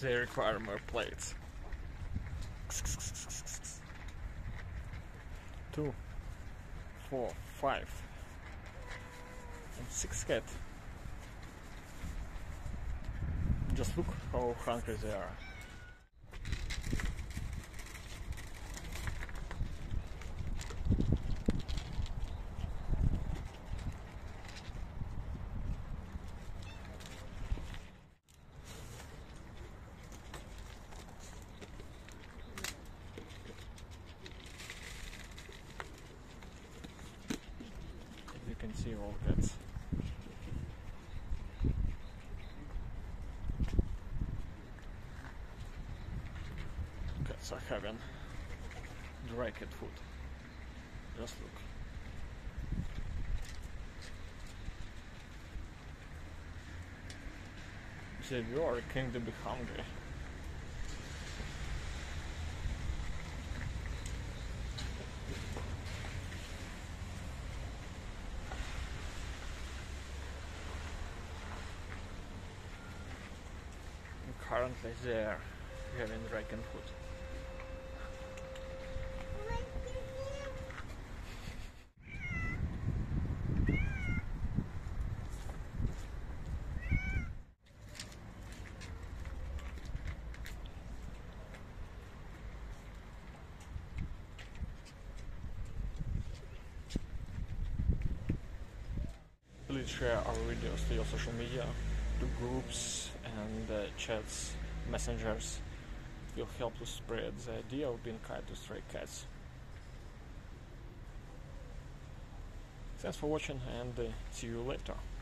they require more plates. 2, 4, 5, and 6 cats. Just look how hungry they are. You can see all cats. Cats are having dry cat food. Just look. The viewer came to be hungry. Currently they are having dragon food. Please share our videos to your social media, to groups and chats, messengers. Will help to spread the idea of being kind to stray cats. Thanks for watching and see you later.